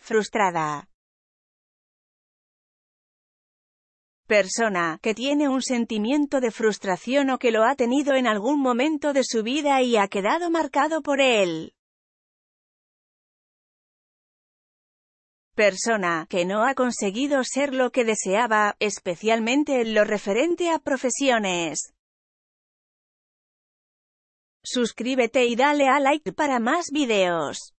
frustrada. Persona que tiene un sentimiento de frustración o que lo ha tenido en algún momento de su vida y ha quedado marcado por él. Persona que no ha conseguido ser lo que deseaba, especialmente en lo referente a profesiones. Suscríbete y dale a like para más videos.